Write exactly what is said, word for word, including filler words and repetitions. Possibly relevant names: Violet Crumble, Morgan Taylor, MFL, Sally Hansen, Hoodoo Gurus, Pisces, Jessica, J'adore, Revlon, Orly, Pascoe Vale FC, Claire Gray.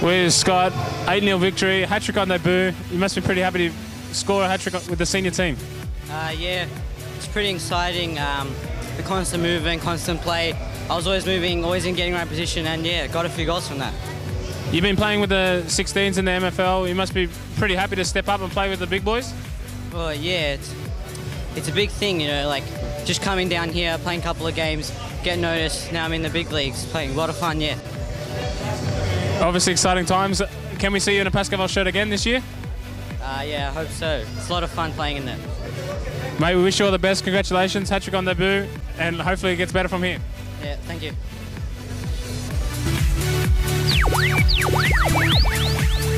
Where's Scott? eight nil victory, hat-trick on debut. You must be pretty happy to score a hat-trick with the senior team. Uh, yeah, it's pretty exciting. Um, the constant movement, constant play. I was always moving, always in getting the right position, and yeah, got a few goals from that. You've been playing with the sixteens in the M F L. You must be pretty happy to step up and play with the big boys. Well, yeah, it's, it's a big thing, you know, like just coming down here, playing a couple of games, get noticed. Now I'm in the big leagues, playing a lot of fun, yeah. Obviously exciting times. Can we see you in a Pascoe Vale shirt again this year? Uh, yeah, I hope so. It's a lot of fun playing in there. Mate, we wish you all the best. Congratulations, hat-trick on debut, and hopefully it gets better from here. Yeah, thank you.